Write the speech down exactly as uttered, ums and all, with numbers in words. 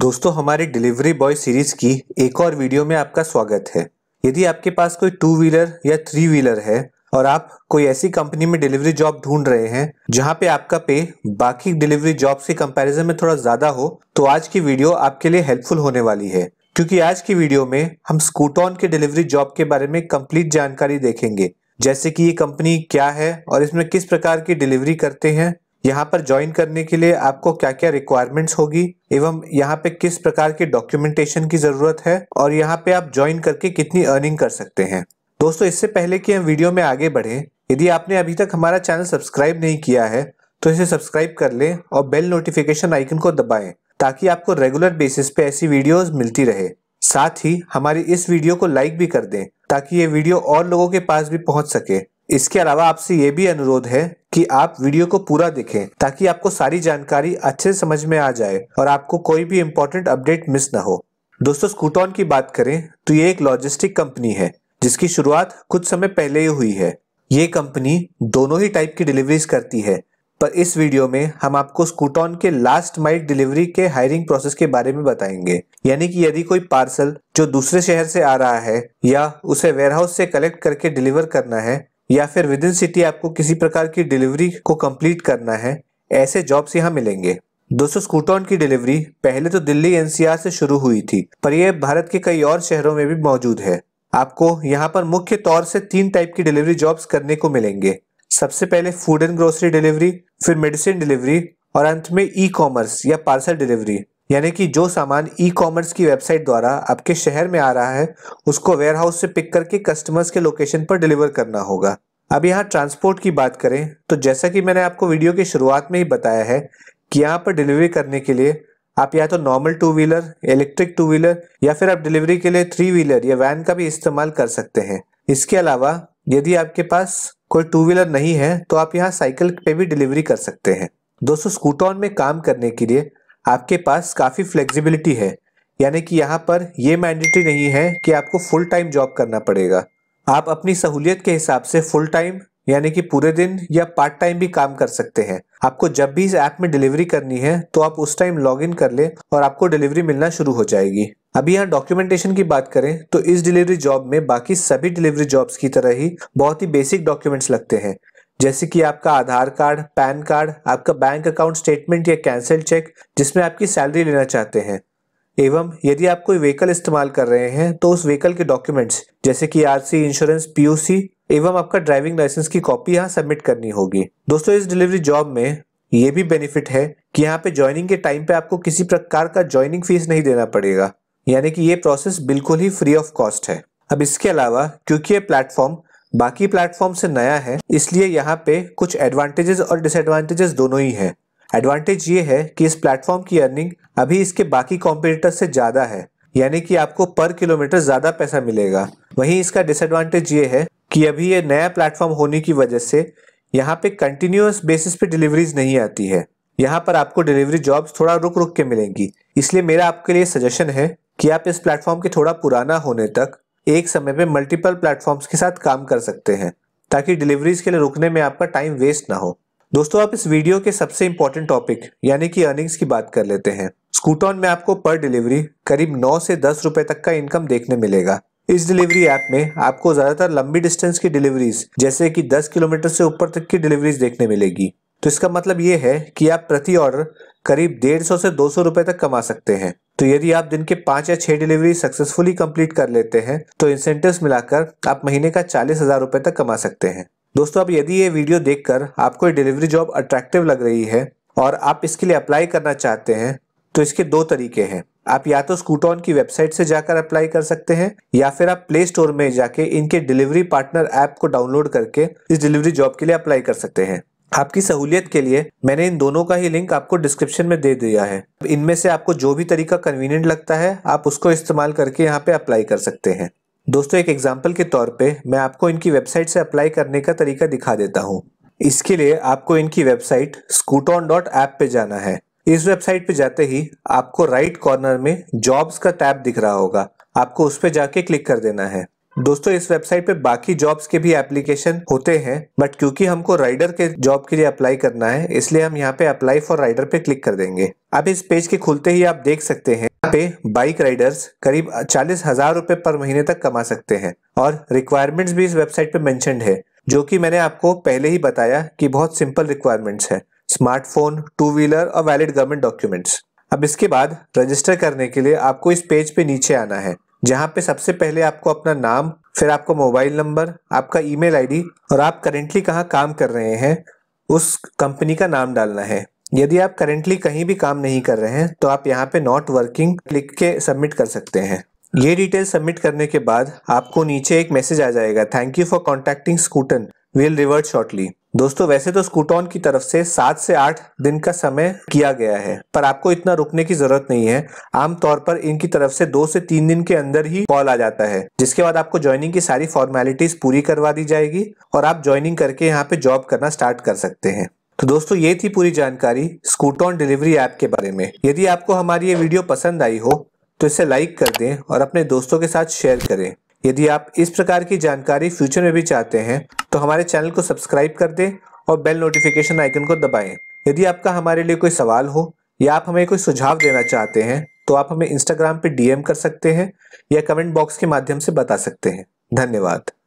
दोस्तों, हमारी delivery boy series की एक और वीडियो में आपका स्वागत है। यदि आपके पास कोई टू व्हीलर या थ्री व्हीलर है और आप कोई ऐसी कंपनी में डिलीवरी जॉब ढूंढ रहे हैं जहां पे आपका पे बाकी डिलीवरी जॉब्स के कंपैरिजन में थोड़ा ज्यादा हो, तो आज की वीडियो आपके लिए हेल्पफुल होने वाली है, क्योंकि आज की वीडियो में हम स्कूटॉन के डिलीवरी जॉब के बारे में कंप्लीट जानकारी देखेंगे, जैसे कि ये कंपनी क्या है और इसमें किस प्रकार की डिलीवरी करते हैं, यहाँ पर ज्वाइन करने के लिए आपको क्या क्या रिक्वायरमेंट्स होगी एवं यहाँ पे किस प्रकार के डॉक्यूमेंटेशन की जरूरत है और यहाँ पे आप ज्वाइन करके कितनी अर्निंग कर सकते हैं। दोस्तों, इससे पहले कि हम वीडियो में आगे बढ़ें, यदि आपने अभी तक हमारा चैनल सब्सक्राइब नहीं किया है तो इसे सब्सक्राइब कर लें और बेल नोटिफिकेशन आइकन को दबाएं ताकि आपको रेगुलर बेसिस पे ऐसी वीडियोज मिलती रहे। साथ ही हमारी इस वीडियो को लाइक भी कर दें ताकि ये वीडियो और लोगों के पास भी पहुँच सके। इसके अलावा आपसे ये भी अनुरोध है कि आप वीडियो को पूरा देखें ताकि आपको सारी जानकारी अच्छे से समझ में आ जाए और आपको कोई भी इम्पोर्टेंट अपडेट मिस ना हो। दोस्तों, स्कूटॉन की बात करें तो ये एक लॉजिस्टिक कंपनी है जिसकी शुरुआत कुछ समय पहले ही हुई है। ये कंपनी दोनों ही टाइप की डिलीवरीज करती है, पर इस वीडियो में हम आपको स्कूटॉन के लास्ट माइल डिलीवरी के हायरिंग प्रोसेस के बारे में बताएंगे, यानी कि यदि कोई पार्सल जो दूसरे शहर से आ रहा है या उसे वेयरहाउस से कलेक्ट करके डिलीवर करना है या फिर विद इन सिटी आपको किसी प्रकार की डिलीवरी को कंप्लीट करना है, ऐसे जॉब्स यहाँ मिलेंगे। दोस्तों, स्कूटॉन की डिलीवरी पहले तो दिल्ली एनसीआर से शुरू हुई थी, पर यह भारत के कई और शहरों में भी मौजूद है। आपको यहाँ पर मुख्य तौर से तीन टाइप की डिलीवरी जॉब्स करने को मिलेंगे। सबसे पहले फूड एंड ग्रोसरी डिलीवरी, फिर मेडिसिन डिलीवरी और अंत में ई कॉमर्स या पार्सल डिलीवरी, यानी कि जो सामान ई कॉमर्स की वेबसाइट द्वारा आपके शहर में आ रहा है उसको वेयरहाउस से पिक करके कस्टमर्स के लोकेशन पर डिलीवर करना होगा। अब यहाँ ट्रांसपोर्ट की बात करें तो जैसा कि मैंने आपको वीडियो की शुरुआत में ही बताया है कि यहाँ पर डिलीवरी करने के लिए आप या तो normal two wheeler, electric two wheeler या फिर आप डिलीवरी के लिए थ्री व्हीलर या वैन का भी इस्तेमाल कर सकते हैं। इसके अलावा यदि आपके पास कोई टू व्हीलर नहीं है तो आप यहाँ साइकिल पे भी डिलीवरी कर सकते हैं। दोस्तों, स्कूटॉन में काम करने के लिए आपके पास काफ़ी फ्लेक्सिबिलिटी है, यानी कि यहाँ पर यह मैंडेटरी नहीं है कि आपको फुल टाइम जॉब करना पड़ेगा। आप अपनी सहूलियत के हिसाब से फुल टाइम यानी कि पूरे दिन या पार्ट टाइम भी काम कर सकते हैं। आपको जब भी इस ऐप में डिलीवरी करनी है तो आप उस टाइम लॉगिन कर लें और आपको डिलीवरी मिलना शुरू हो जाएगी। अभी यहाँ डॉक्यूमेंटेशन की बात करें तो इस डिलीवरी जॉब में बाकी सभी डिलीवरी जॉब्स की तरह ही बहुत ही बेसिक डॉक्यूमेंट्स लगते हैं, जैसे कि आपका आधार कार्ड, पैन कार्ड, आपका बैंक अकाउंट स्टेटमेंट या कैंसिल चेक जिसमें आपकी सैलरी लेना चाहते हैं, एवं यदि आप कोई व्हीकल इस्तेमाल कर रहे हैं तो उस व्हीकल के डॉक्यूमेंट्स जैसे कि आरसी, इंश्योरेंस, पीयूसी एवं आपका ड्राइविंग लाइसेंस की कॉपी यहाँ सबमिट करनी होगी। दोस्तों, इस डिलीवरी जॉब में ये भी बेनिफिट है कि यहाँ पे ज्वाइनिंग के टाइम पे आपको किसी प्रकार का ज्वाइनिंग फीस नहीं देना पड़ेगा, यानी कि ये प्रोसेस बिल्कुल ही फ्री ऑफ कॉस्ट है। अब इसके अलावा क्योंकि ये प्लेटफॉर्म बाकी प्लेटफॉर्म से नया है, इसलिए यहाँ पे कुछ एडवांटेजेस और डिसएडवांटेजेस दोनों ही हैं। एडवांटेज ये है कि इस प्लेटफॉर्म की अर्निंग अभी इसके बाकी कॉम्पिटिटर्स से ज़्यादा है, यानी कि आपको पर किलोमीटर ज़्यादा पैसा मिलेगा। वहीं इसका डिसएडवांटेज ये है कि अभी ये नया प्लेटफॉर्म होने की वजह से यहाँ पे कंटिन्यूस बेसिस पे डिलीवरीज नहीं आती है। यहाँ पर आपको डिलीवरी जॉब्स थोड़ा रुक रुक के मिलेंगी, इसलिए मेरा आपके लिए सजेशन है कि आप इस प्लेटफॉर्म के थोड़ा पुराना होने तक एक समय पे मल्टीपल प्लेटफॉर्म्स के साथ काम कर सकते हैं ताकि डिलीवरीज के लिए रुकने में आपका टाइम वेस्ट ना हो। दोस्तों, आप इस वीडियो के सबसे इम्पोर्टेंट टॉपिक यानी कि अर्निंग्स की बात कर लेते हैं। स्कूटॉन में आपको पर डिलीवरी करीब नौ से दस रुपए तक का इनकम देखने मिलेगा। इस डिलीवरी ऐप में आपको ज्यादातर लंबी डिस्टेंस की डिलीवरीज जैसे कि दस किलोमीटर से ऊपर तक की डिलीवरीज देखने मिलेगी, तो इसका मतलब ये है कि आप प्रति ऑर्डर करीब डेढ़ सौ से दो सौ रुपए तक कमा सकते हैं। तो यदि आप दिन के पाँच या छः डिलीवरी सक्सेसफुली कंप्लीट कर लेते हैं तो इंसेंटिव्स मिलाकर आप महीने का चालीस हज़ार रुपये तक कमा सकते हैं। दोस्तों, अब यदि ये वीडियो देखकर आपको डिलीवरी जॉब अट्रैक्टिव लग रही है और आप इसके लिए अप्लाई करना चाहते हैं तो इसके दो तरीके हैं। आप या तो स्कूटॉन की वेबसाइट से जाकर अप्लाई कर सकते हैं या फिर आप प्ले स्टोर में जाके इनके डिलीवरी पार्टनर ऐप को डाउनलोड करके इस डिलीवरी जॉब के लिए अप्लाई कर सकते हैं। आपकी सहूलियत के लिए मैंने इन दोनों का ही लिंक आपको डिस्क्रिप्शन में दे दिया है। इनमें से आपको जो भी तरीका कन्वीनियंट लगता है आप उसको इस्तेमाल करके यहाँ पे अप्लाई कर सकते हैं। दोस्तों, एक एग्जांपल के तौर पे मैं आपको इनकी वेबसाइट से अप्लाई करने का तरीका दिखा देता हूँ। इसके लिए आपको इनकी वेबसाइट स्कूटॉन डॉट ऐप पे जाना है। इस वेबसाइट पे जाते ही आपको राइट कॉर्नर में जॉब्स का टैब दिख रहा होगा, आपको उस पर जाके क्लिक कर देना है। दोस्तों, इस वेबसाइट पे बाकी जॉब्स के भी एप्लीकेशन होते हैं, बट क्योंकि हमको राइडर के जॉब के लिए अप्लाई करना है इसलिए हम यहाँ पे अप्लाई फॉर राइडर पे क्लिक कर देंगे। अब इस पेज के खुलते ही आप देख सकते हैं यहाँ पे बाइक राइडर्स करीब चालीस हजार रुपए पर महीने तक कमा सकते हैं और रिक्वायरमेंट्स भी इस वेबसाइट पे मेंशन्ड है, जो कि मैंने आपको पहले ही बताया कि बहुत सिंपल रिक्वायरमेंट्स है, स्मार्टफोन, टू व्हीलर और वैलिड गवर्नमेंट डॉक्यूमेंट्स। अब इसके बाद रजिस्टर करने के लिए आपको इस पेज पे नीचे आना है, जहाँ पे सबसे पहले आपको अपना नाम, फिर आपको मोबाइल नंबर, आपका ईमेल आईडी और आप करेंटली कहाँ काम कर रहे हैं उस कंपनी का नाम डालना है। यदि आप करेंटली कहीं भी काम नहीं कर रहे हैं तो आप यहाँ पे नॉट वर्किंग क्लिक के सबमिट कर सकते हैं। ये डिटेल सबमिट करने के बाद आपको नीचे एक मैसेज आ जाएगा, thank you for contacting स्कूटन, will revert shortly. दोस्तों वैसे तो स्कूटन की तरफ से सात से आठ दिन का समय किया गया है, पर आपको इतना रुकने की जरूरत नहीं है। आमतौर पर इनकी तरफ से दो से तीन दिन के अंदर ही कॉल आ जाता है, जिसके बाद आपको ज्वाइनिंग की सारी फॉर्मेलिटीज पूरी करवा दी जाएगी और आप ज्वाइनिंग करके यहाँ पे जॉब करना स्टार्ट कर सकते हैं। तो दोस्तों ये थी पूरी जानकारी स्कूटन डिलीवरी ऐप के बारे में। यदि आपको हमारी ये वीडियो पसंद आई हो तो इसे लाइक कर दें और अपने दोस्तों के साथ शेयर करें। यदि आप इस प्रकार की जानकारी फ्यूचर में भी चाहते हैं तो हमारे चैनल को सब्सक्राइब कर दें और बेल नोटिफिकेशन आइकन को दबाएं। यदि आपका हमारे लिए कोई सवाल हो या आप हमें कोई सुझाव देना चाहते हैं तो आप हमें इंस्टाग्राम पे डी एम कर सकते हैं या कमेंट बॉक्स के माध्यम से बता सकते हैं। धन्यवाद।